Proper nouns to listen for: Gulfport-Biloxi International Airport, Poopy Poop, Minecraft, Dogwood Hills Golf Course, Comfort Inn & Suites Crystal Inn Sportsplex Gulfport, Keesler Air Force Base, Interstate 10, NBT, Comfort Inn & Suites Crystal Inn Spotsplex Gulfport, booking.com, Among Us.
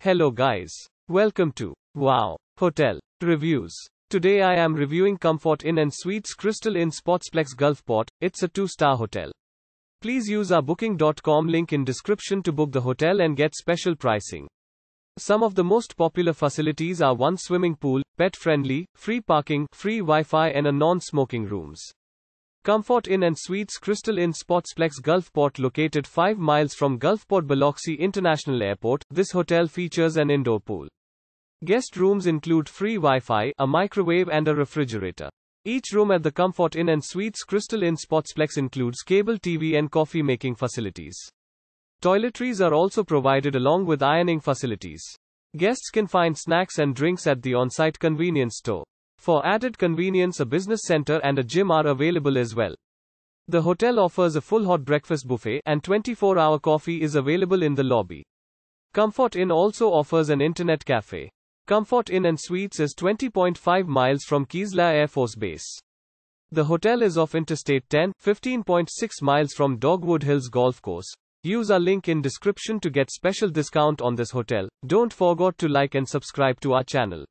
Hello guys. Welcome to Wow Hotel Reviews. Today I am reviewing Comfort Inn & Suites Crystal Inn Spotsplex Gulfport. It's a 2-star hotel. Please use our booking.com link in description to book the hotel and get special pricing. Some of the most popular facilities are one swimming pool, pet-friendly, free parking, free Wi-Fi and a non-smoking rooms. Comfort Inn & Suites Crystal Inn Spotsplex Gulfport, located 5 miles from Gulfport-Biloxi International Airport, this hotel features an indoor pool. Guest rooms include free Wi-Fi, a microwave and a refrigerator. Each room at the Comfort Inn & Suites Crystal Inn Spotsplex includes cable TV and coffee-making facilities. Toiletries are also provided along with ironing facilities. Guests can find snacks and drinks at the on-site convenience store. For added convenience, a business center and a gym are available as well. The hotel offers a full hot breakfast buffet, and 24-hour coffee is available in the lobby. Comfort Inn also offers an internet cafe. Comfort Inn & Suites is 20.5 miles from Keesler Air Force Base. The hotel is off Interstate 10, 15.6 miles from Dogwood Hills Golf Course. Use our link in description to get special discount on this hotel. Don't forget to like and subscribe to our channel.